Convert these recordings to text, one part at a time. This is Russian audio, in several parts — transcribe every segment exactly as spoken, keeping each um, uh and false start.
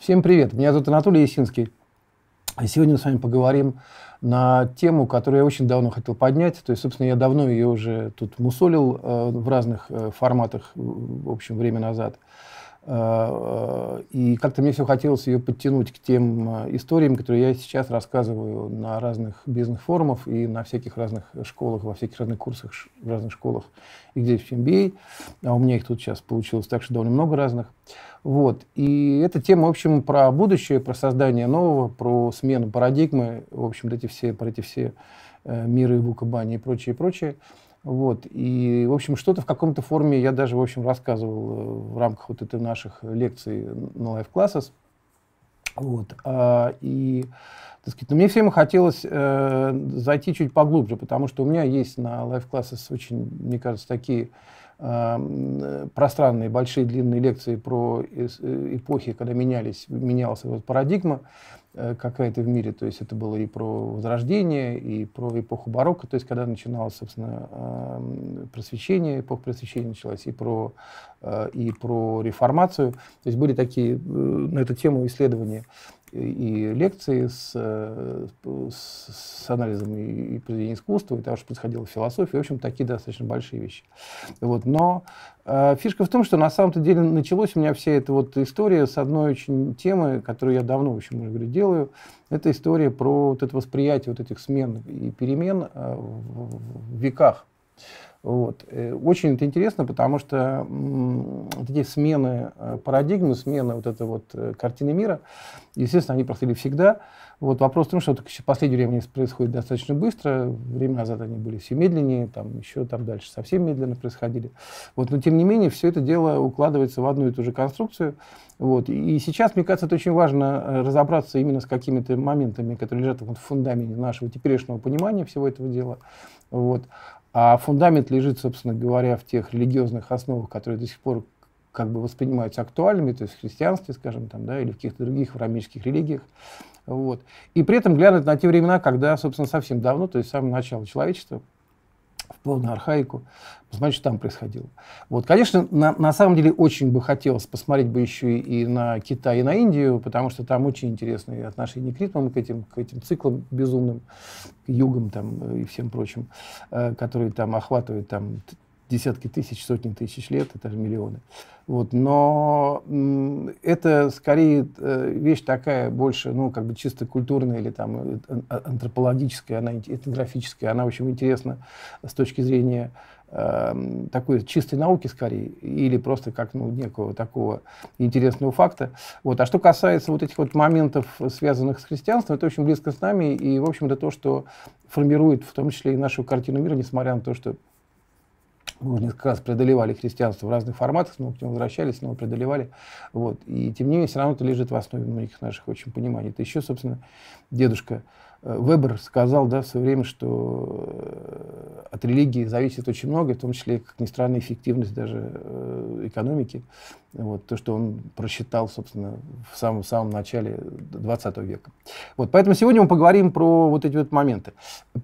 Всем привет, меня зовут Анатолий Ясинский. И сегодня мы с вами поговорим на тему, которую я очень давно хотел поднять. То есть, собственно, я давно ее уже тут мусолил э, в разных э, форматах, в общем, время назад. Э, э, и как-то мне все хотелось ее подтянуть к тем э, историям, которые я сейчас рассказываю на разных бизнес-форумах и на всяких разных школах, во всяких разных курсах, ш, в разных школах и где-то в эм би эй. А у меня их тут сейчас получилось так, что довольно много разных. Вот. И эта тема, в общем, про будущее, про создание нового, про смену парадигмы, в общем, эти все, про эти все э, миры, вукабани и прочее, прочее. Вот. И, в общем, что-то в каком-то форме я даже, в общем, рассказывал в рамках вот этой наших лекций на Live Classes. Вот. А, и, так сказать, но мне всем хотелось э, зайти чуть поглубже, потому что у меня есть на Live Classes очень, мне кажется, такие пространные, большие, длинные лекции про эпохи, когда менялись, менялась вот парадигма какая-то в мире. То есть это было и про Возрождение, и про эпоху барокко, то есть когда начиналось, собственно, просвещение, эпоха просвещения началась, и про, и про реформацию. То есть были такие на эту тему исследования и лекции с, с, с анализом и, и произведения искусства, и того, что происходило в философии. В общем, такие достаточно большие вещи. Вот. Но э, фишка в том, что на самом-то деле началась у меня вся эта вот история с одной очень темы, которую я давно, в общем, уже говорю, делаю. Это история про вот это восприятие вот этих смен и перемен э, в, в веках. Вот. Очень это интересно, потому что вот эти смены парадигмы, смены вот этой вот картины мира, естественно, они происходили всегда. Вот вопрос в том, что в последнее время происходит достаточно быстро. Время назад они были все медленнее, там еще там дальше совсем медленно происходили. Вот, но тем не менее все это дело укладывается в одну и ту же конструкцию. Вот. И сейчас, мне кажется, это очень важно разобраться именно с какими-то моментами, которые лежат в фундаменте нашего теперешнего понимания всего этого дела. Вот. А фундамент лежит, собственно говоря, в тех религиозных основах, которые до сих пор как бы воспринимаются актуальными, то есть в христианстве, скажем, там, да, или в каких-то других авраамических религиях. Вот. И при этом глянуть на те времена, когда, собственно, совсем давно, то есть с самого начала человечества, в полную архаику, посмотреть, что там происходило. Вот, конечно, на, на самом деле очень бы хотелось посмотреть бы еще и на Китай, и на Индию, потому что там очень интересные отношения к ритмам, к этим, к этим циклам безумным, к югам там, и всем прочим, э, которые там охватывают там, десятки тысяч, сотни тысяч лет, это же миллионы. Вот, но это скорее вещь такая больше, ну, как бы чисто культурная или там антропологическая, она этнографическая, она, в общем, интересна с точки зрения э, такой чистой науки скорее, или просто как, ну, некого такого интересного факта. Вот. А что касается вот этих вот моментов, связанных с христианством, это очень близко с нами, и, в общем, это то, что формирует в том числе и нашу картину мира, несмотря на то, что мы уже несколько раз преодолевали христианство в разных форматах, снова к нему возвращались, снова преодолевали. Вот. И тем не менее, все равно это лежит в основе многих наших очень пониманий. Это еще, собственно, дедушка Вебер сказал, да, в свое время, что от религии зависит очень многое, в том числе, как ни странно, эффективность даже экономики. Вот, то, что он просчитал, собственно, в самом, самом начале двадцатого века. Вот, поэтому сегодня мы поговорим про вот эти вот моменты.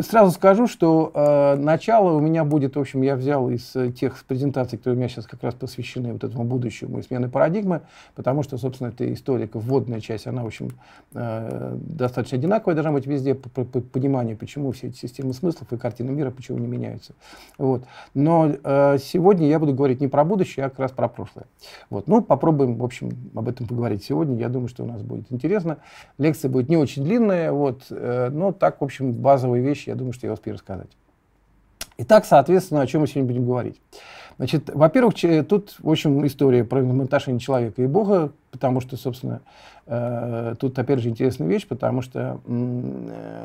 Сразу скажу, что э, начало у меня будет, в общем, я взял из тех презентаций, которые у меня сейчас как раз посвящены вот этому будущему и смене парадигмы, потому что, собственно, эта историка, вводная часть, она, в общем, э, достаточно одинаковая должна быть везде, по пониманию, почему все эти системы смыслов и картины мира, почему не меняются. Вот. Но э, сегодня я буду говорить не про будущее, а как раз про прошлое. Вот. Ну, попробуем, в общем, об этом поговорить сегодня. Я думаю, что у нас будет интересно. Лекция будет не очень длинная, вот, э, но так, в общем, базовые вещи, я думаю, что я успею рассказать. Итак, соответственно, о чем мы сегодня будем говорить. Значит, во-первых, тут, в общем, история про отношение человека и Бога, потому что, собственно, э, тут, опять же, интересная вещь, потому что э,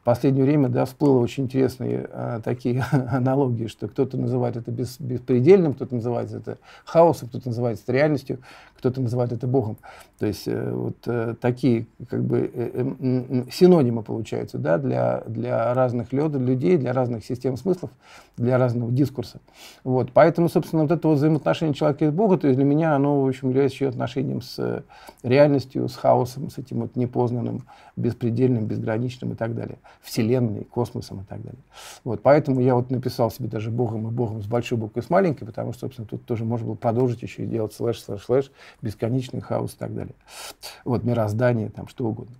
в последнее время, да, всплыло очень интересные э, такие аналогии, что кто-то называет это бес, беспредельным, кто-то называет это хаосом, кто-то называет это реальностью, кто-то называет это Богом. То есть э, вот э, такие, как бы, э, э, э, синонимы получаются, да, для, для разных людей, для разных систем смыслов, для разного дискурса. Вот. Поэтому, собственно, вот это вот взаимоотношение человека и Бога, то есть для меня оно, в общем, является еще отношением соприкосновением с реальностью, с хаосом, с этим вот непознанным, беспредельным, безграничным и так далее, Вселенной, космосом и так далее. Вот, поэтому я вот написал себе даже Богом и Богом с большой буквы и с маленькой, потому что, собственно, тут тоже можно было продолжить еще и делать слэш, слэш, слэш, бесконечный хаос и так далее. Вот, мироздание, там, что угодно.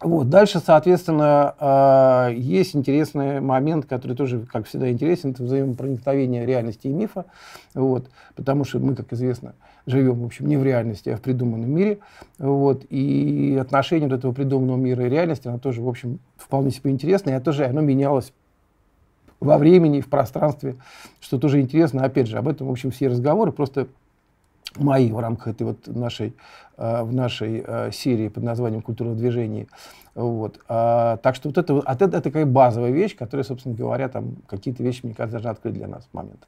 Вот. Дальше, соответственно, есть интересный момент, который тоже, как всегда, интересен, это взаимопроникновение реальности и мифа, вот. Потому что мы, как известно, живем, в общем, не в реальности, а в придуманном мире, вот. И отношение вот этого придуманного мира и реальности, оно тоже, в общем, вполне себе интересное, и оно тоже оно менялось во времени, в пространстве, что тоже интересно, опять же, об этом, в общем, все разговоры, просто мои в рамках этой вот нашей, э, в нашей э, серии под названием «Культурное движение». Вот. А, так что вот это, от, это такая базовая вещь, которая, собственно говоря, там какие-то вещи, мне кажется, должны открыть для нас в момент.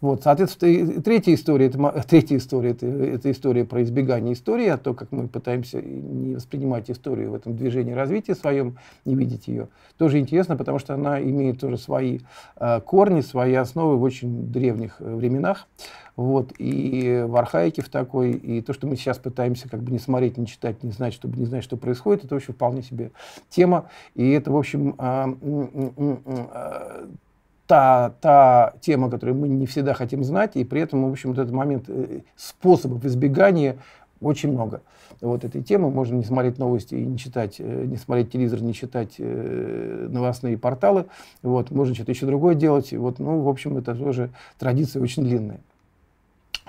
Вот. Соответственно, третья история, это, третья история это, это история про избегание истории, а то, как мы пытаемся не воспринимать историю в этом движении развития своем, не видеть ее, тоже интересно, потому что она имеет тоже свои э, корни, свои основы в очень древних временах. Вот, и в архаике в такой, и то, что мы сейчас пытаемся как бы не смотреть, не читать, не знать, чтобы не знать, что происходит, это вообще вполне себе тема. И это, в общем, та, та тема, которую мы не всегда хотим знать, и при этом, в общем, вот этот момент способов избегания очень много. Вот этой темы можно не смотреть новости и не читать, не смотреть телевизор, не читать новостные порталы. Вот, можно что-то еще другое делать. Вот, ну, в общем, это тоже традиция очень длинная.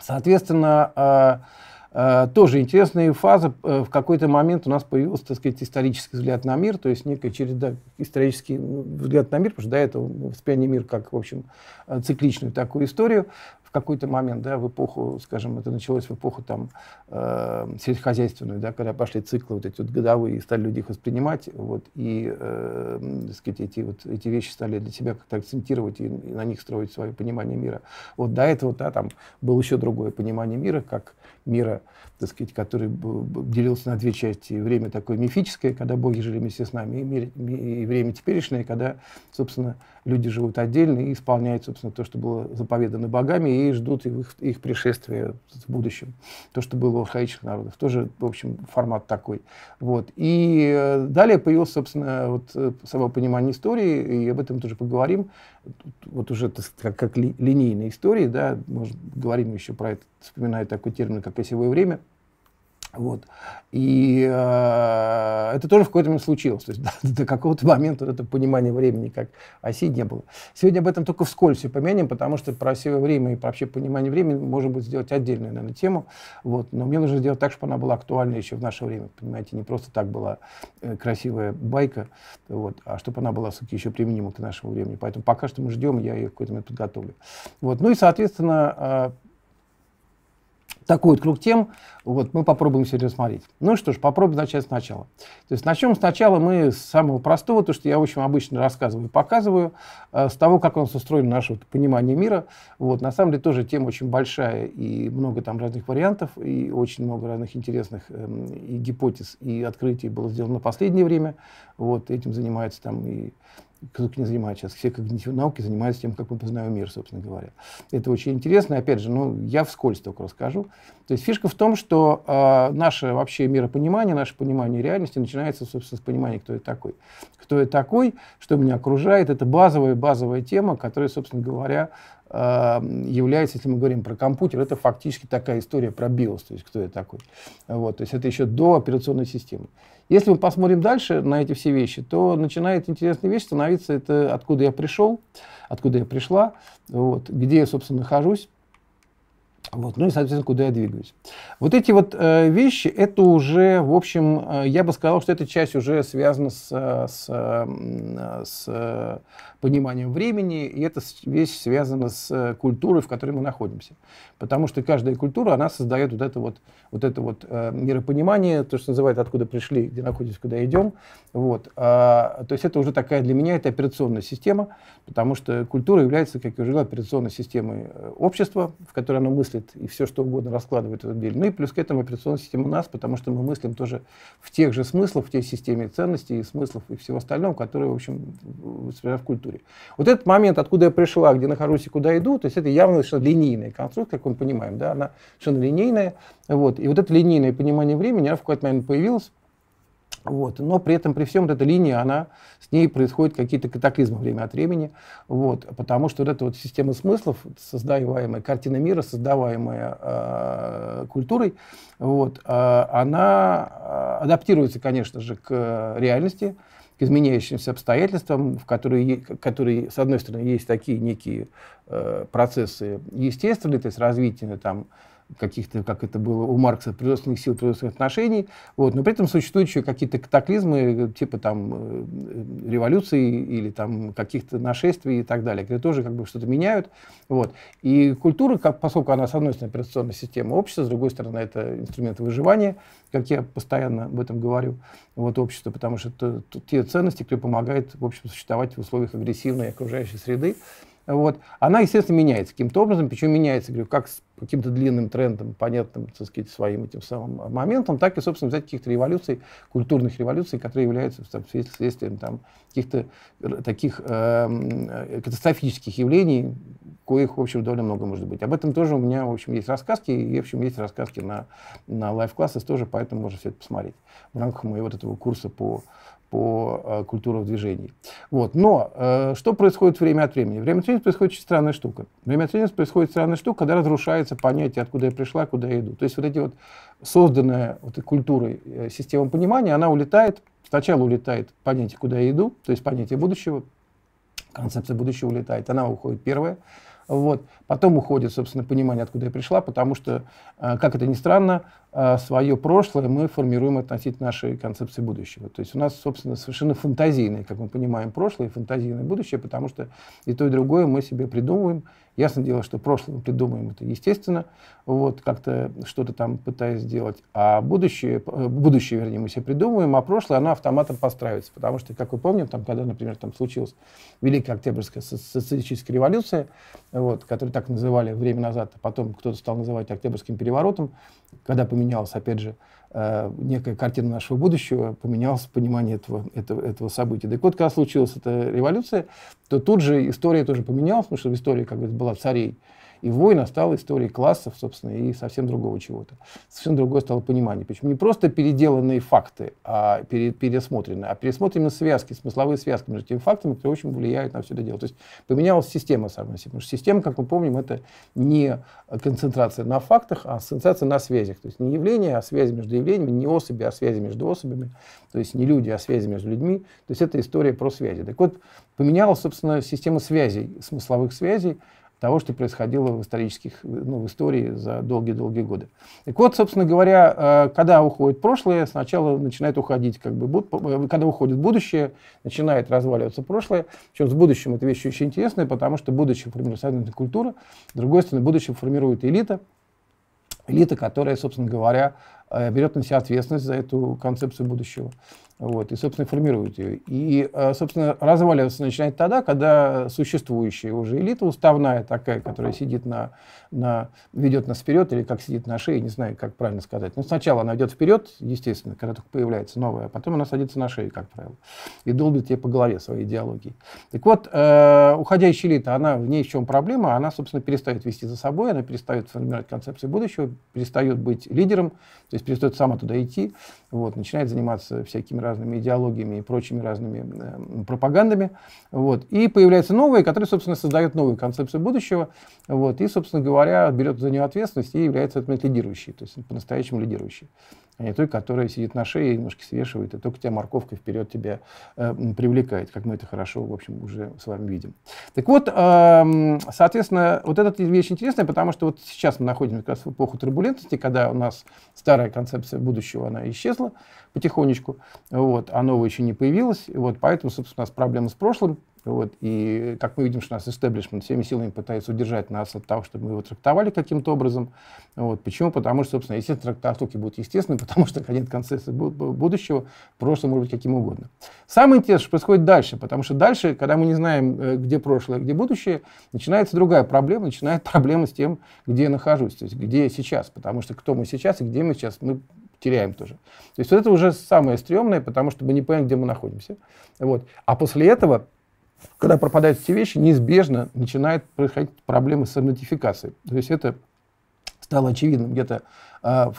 Соответственно, тоже интересная фаза. В какой-то момент у нас появился, так сказать, исторический взгляд на мир, то есть некая череда исторический взгляд на мир, потому что до этого мы воспринимали мир как, в общем, цикличную такую историю. В какой-то момент, да, в эпоху, скажем, это началось в эпоху там, э, сельскохозяйственную, да, когда пошли циклы вот эти вот годовые, и стали люди их воспринимать, вот, и, э, так сказать, эти, вот, эти вещи стали для себя как-то акцентировать и, и на них строить свое понимание мира. Вот до этого, да, там было еще другое понимание мира, как мира, так сказать, который делился на две части. Время такое мифическое, когда боги жили вместе с нами, и, мир, и время теперешнее, когда, собственно, люди живут отдельно и исполняют, собственно, то, что было заповедано богами, и ждут их, их пришествия в будущем. То, что было у архаичных народов. Тоже, в общем, формат такой. Вот. И далее появилось, собственно, вот само понимание истории, и об этом тоже поговорим. Вот уже как, как ли, линейной истории, да, может, говорим еще про это, вспоминаю такой термин, как осевое время. Вот. И э, это тоже в какой-то момент случилось. То есть, да, до какого-то момента вот это понимание времени как оси не было. Сегодня об этом только вскользь все помянем, потому что про осевое время и про вообще понимание времени можно будет сделать отдельную, наверное, тему. Вот. Но мне нужно сделать так, чтобы она была актуальна еще в наше время. Понимаете, не просто так была э, красивая байка, вот, а чтобы она была все-таки еще применима к нашему времени. Поэтому пока что мы ждем, я ее в какой-то момент подготовлю. Вот. Ну и, соответственно, э, такой вот круг тем, вот, мы попробуем сегодня смотреть. Ну что ж, попробуем начать сначала. То есть начнем сначала мы с самого простого, то, что я, в общем, обычно рассказываю и показываю, э, с того, как у нас устроено наше вот, понимание мира. Вот, на самом деле тоже тема очень большая, и много там разных вариантов, и очень много разных интересных э, и гипотез, и открытий было сделано в последнее время. Вот, этим занимается там и... Кто не занимается сейчас, все когнитивные науки занимаются тем, как мы познаем мир, собственно говоря. Это очень интересно. Опять же, ну, я вскользь только расскажу. То есть фишка в том, что э, наше вообще миропонимание, наше понимание реальности начинается, собственно, с понимания, кто я такой. Кто я такой, что меня окружает, это базовая, базовая тема, которая, собственно говоря, является, если мы говорим про компьютер, это фактически такая история про биос, то есть кто я такой. Вот, то есть это еще до операционной системы. Если мы посмотрим дальше на эти все вещи, то начинает интересная вещь становиться, это откуда я пришел, откуда я пришла, вот, где я, собственно, нахожусь. Вот, ну и, соответственно, куда я двигаюсь. Вот эти вот э, вещи, это уже, в общем, э, я бы сказал, что эта часть уже связана с, с, с пониманием времени, и эта вещь связана с культурой, в которой мы находимся. Потому что каждая культура, она создает вот это вот, вот, это вот э, миропонимание, то, что называют «откуда пришли, где находимся, куда идем». Вот, э, то есть это уже такая для меня это операционная система, потому что культура является, как я уже говорил, операционной системой общества, в которой оно мыслит, мыслит и все, что угодно раскладывает в этом деле. Ну и плюс к этому операционная система нас, потому что мы мыслим тоже в тех же смыслах, в той системе ценностей и смыслов и всего остального, которые, в общем, в культуре. Вот этот момент, откуда я пришла, где нахожусь и куда иду, то есть это явно совершенно линейная конструкция, как мы понимаем, да, она совершенно линейная. Вот. И вот это линейное понимание времени, она в какой-то момент появилась. Вот. Но при этом, при всем, вот эта линия, она, с ней происходят какие-то катаклизмы время от времени, вот, потому что вот эта вот система смыслов, создаваемая картина мира, создаваемая э, культурой, вот, э, она адаптируется, конечно же, к реальности, к изменяющимся обстоятельствам, в которые, которые, с одной стороны, есть такие некие э, процессы естественные, то есть развитие там, каких-то, как это было у Маркса, производственных сил, производственных отношений, вот, но при этом существуют еще какие-то катаклизмы, типа там революции или там каких-то нашествий и так далее, где тоже как бы что-то меняют, вот. И культура, как, поскольку она с одной стороны операционная система общества, с другой стороны это инструменты выживания, как я постоянно об этом говорю, вот, общество, потому что это те ценности, которые помогают, в общем, существовать в условиях агрессивной окружающей среды. Вот. Она, естественно, меняется каким-то образом, причем меняется, говорю, как с каким-то длинным трендом, понятным, так сказать, своим этим самым моментом, так и, собственно, взять каких-то революций, культурных революций, которые являются там, следствием каких-то таких э, катастрофических явлений, коих, в общем, довольно много может быть. Об этом тоже у меня, в общем, есть рассказки, и, в общем, есть рассказки на, на Live Classes тоже, поэтому можно все это посмотреть в рамках моего вот этого курса по... по культуре в движении. Вот. Но э, что происходит время от времени? Время от времени происходит очень странная штука. Время от времени происходит странная штука, когда разрушается понятие, откуда я пришла, куда я иду. То есть вот эти вот созданная вот культурой э, система понимания, она улетает, сначала улетает понятие, куда я иду, то есть понятие будущего, концепция будущего улетает, она уходит первая. Вот. Потом уходит, собственно, понимание, откуда я пришла, потому что, как это ни странно, свое прошлое мы формируем относительно нашей концепции будущего. То есть у нас, собственно, совершенно фантазийное, как мы понимаем, прошлое и фантазийное будущее, потому что и то, и другое мы себе придумываем. Ясное дело, что прошлое мы придумываем, это естественно, вот, как-то что-то там пытаясь сделать, а будущее, будущее, вернее, мы себе придумываем, а прошлое, оно автоматом подстраивается, потому что, как вы помните, там, когда, например, там случилась Великая Октябрьская социалистическая революция, вот, которую так называли время назад, а потом кто-то стал называть Октябрьским переворотом, когда поменялась, опять же, э, некая картина нашего будущего, поменялось понимание этого, этого, этого события. Так вот, когда случилась эта революция, то тут же история тоже поменялась, потому что в истории как бы была царей и войн, а стала историей классов, собственно, и совсем другого чего-то. Совсем другое стало понимание. Причем не просто переделанные факты, а пере, пересмотренные, а пересмотренные связки, смысловые связки между теми фактами, которые очень влияют на все это дело. То есть поменялась система, самая система. Потому что система, как мы помним, это не концентрация на фактах, а концентрация на связях. То есть не явления, а связи между явлениями, не особи, а связи между особями. То есть не люди, а связи между людьми. То есть это история про связи. Так вот, поменялась, собственно, система связей, смысловых связей, того, что происходило в, исторических, ну, в истории за долгие-долгие годы. Так вот, собственно говоря, когда уходит прошлое, сначала начинает уходить, как бы, буд... когда уходит будущее, начинает разваливаться прошлое. Причем с будущим эта вещь очень интересная, потому что будущее формирует культура, с другой стороны, будущее формирует элита, элита, которая, собственно говоря, берет на себя ответственность за эту концепцию будущего. Вот, и, собственно, формирует ее. И, собственно, разваливаться начинает тогда, когда существующая уже элита, уставная такая, которая сидит на, на, ведет нас вперед, или как сидит на шее, не знаю, как правильно сказать. Но сначала она идет вперед, естественно, когда только появляется новая, а потом она садится на шею, как правило, и долбит ей по голове своей идеологией. Так вот, э, уходящая элита, она, в ней в чем проблема, она, собственно, перестает вести за собой, она перестает формировать концепцию будущего, перестает быть лидером, то есть перестает сама туда идти, вот, начинает заниматься всякими разными идеологиями и прочими разными э, пропагандами. Вот. И появляются новые, которые, собственно, создают новую концепцию будущего. Вот. И, собственно говоря, берет за нее ответственность и является в этом лидирующей, то есть по-настоящему лидирующей. А не той, которая сидит на шее и немножко свешивает, и только тебя морковка вперед тебя э, привлекает, как мы это хорошо, в общем, уже с вами видим. Так вот, э, соответственно, вот эта вещь интересная, потому что вот сейчас мы находимся как раз в эпоху турбулентности, когда у нас старая концепция будущего, она исчезла потихонечку, вот, а новая еще не появилась, вот, поэтому, собственно, у нас проблемы с прошлым, Вот. И как мы видим, что у нас истеблишмент всеми силами пытается удержать нас от того, чтобы мы его трактовали каким-то образом. Вот. Почему? Потому что, собственно, естественно, трактовки будут естественны, потому что конец концепции будущего, прошлое может быть каким угодно. Самое интересное, что происходит дальше, потому что дальше, когда мы не знаем, где прошлое, где будущее, начинается другая проблема, начинает проблема с тем, где я нахожусь, то есть где я сейчас, потому что кто мы сейчас и где мы сейчас, мы теряем тоже. То есть вот это уже самое стрёмное, потому что мы не понимаем, где мы находимся. Вот. А после этого, когда пропадают все вещи, неизбежно начинают происходить проблемы с идентификацией. То есть это стало очевидным где-то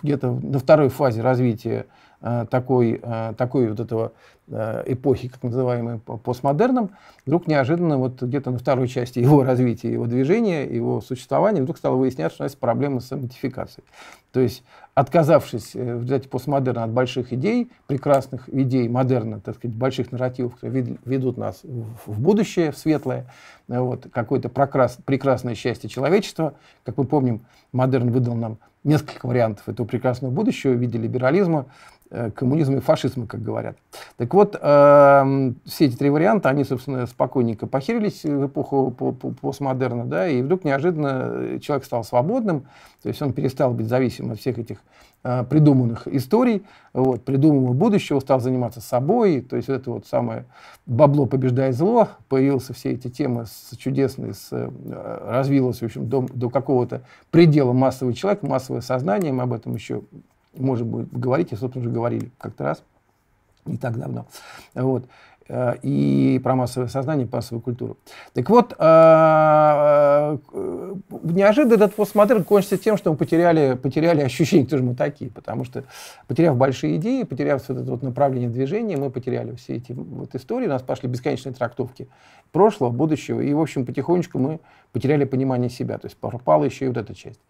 где-то на второй фазе развития такой, такой вот этого эпохи, как называемой постмодерном. Вдруг неожиданно вот где-то на второй части его развития, его движения, его существования вдруг стало выясняться, что у нас проблемы с идентификацией. То есть отказавшись в результате постмодерна от больших идей, прекрасных идей модерна, так сказать, больших нарративов, которые ведут нас в будущее, в светлое, вот, какое-то прекрасное счастье человечества. Как мы помним, модерн выдал нам несколько вариантов этого прекрасного будущего в виде либерализма, коммунизма и фашизма, как говорят. Так вот, э, все эти три варианта, они, собственно, спокойненько похерились в эпоху постмодерна, да, и вдруг неожиданно человек стал свободным, то есть он перестал быть зависим от всех этих э, придуманных историй, вот, придуманного будущего, стал заниматься собой, то есть это вот самое бабло побеждает зло, появились все эти темы с, чудесные, с, э, развилось, в общем, до, до какого-то предела массовый человек, массовое сознание, мы об этом еще можем будет говорить, и, собственно, уже говорили как-то раз, не так давно. Вот. И про массовое сознание, массовую культуру. Так вот, неожиданно этот постмодерн кончится тем, что мы потеряли, потеряли ощущение, кто же мы такие, потому что, потеряв большие идеи, потеряв вот это вот направление движения, мы потеряли все эти вот истории, у нас пошли бесконечные трактовки прошлого, будущего, и, в общем, потихонечку мы потеряли понимание себя, то есть пропала еще и вот эта часть.